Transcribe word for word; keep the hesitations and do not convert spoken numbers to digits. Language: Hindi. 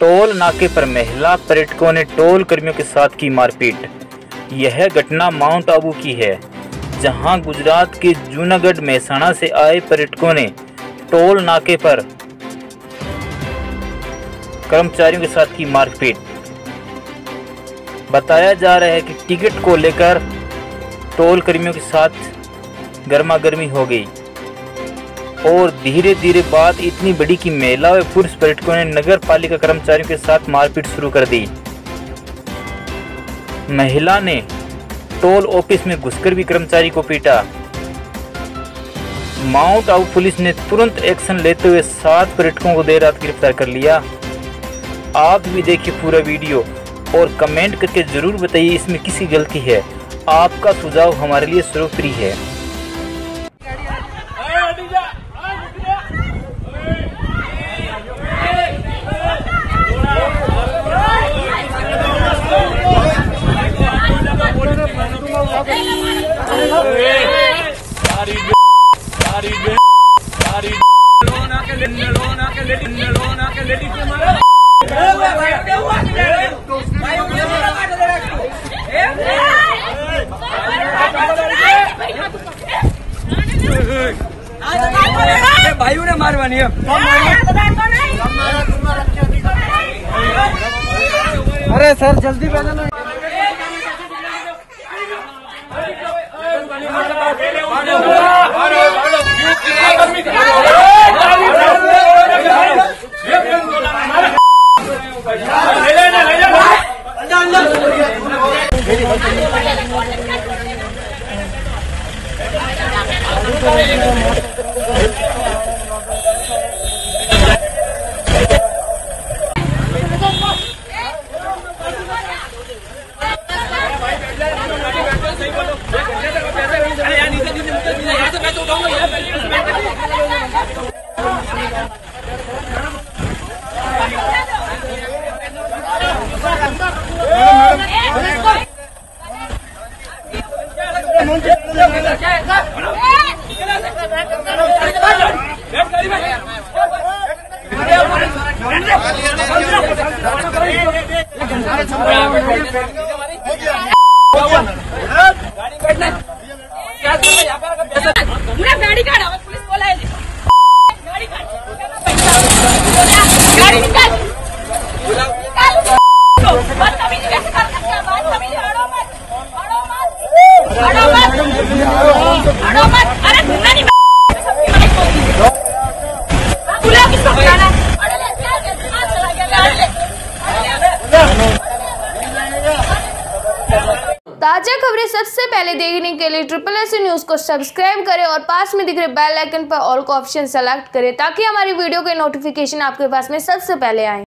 टोल नाके पर महिला पर्यटकों ने टोल कर्मियों के साथ की मारपीट। यह घटना माउंट आबू की है, जहां गुजरात के जूनागढ़ मेहसाणा से आए पर्यटकों ने टोल नाके पर कर्मचारियों के साथ की मारपीट। बताया जा रहा है कि टिकट को लेकर टोल कर्मियों के साथ गर्मा गर्मी हो गई और धीरे धीरे बात इतनी बड़ी कि महिला व पुरुष पर्यटकों ने नगर पालिका कर्मचारियों के साथ मारपीट शुरू कर दी। महिला ने टोल ऑफिस में घुसकर भी कर्मचारी को पीटा। माउंट आबू पुलिस ने तुरंत एक्शन लेते हुए सात पर्यटकों को देर रात गिरफ्तार कर लिया। आप भी देखिए पूरा वीडियो और कमेंट करके जरूर बताइए इसमें किसकी गलती है। आपका सुझाव हमारे लिए सर्वोपरि है। भाइयों ने मारवानी है। अरे सर जल्दी पहले गाड़ी काट, पुलिस बोला है गाड़ी काट, गाड़ी निकाल, ताजा खबरें सबसे पहले देखने के लिए ट्रिपल एस न्यूज को सब्सक्राइब करें और पास में दिख रहे बेल आइकन पर ऑल का ऑप्शन सेलेक्ट करें ताकि हमारी वीडियो के नोटिफिकेशन आपके पास में सबसे पहले आए।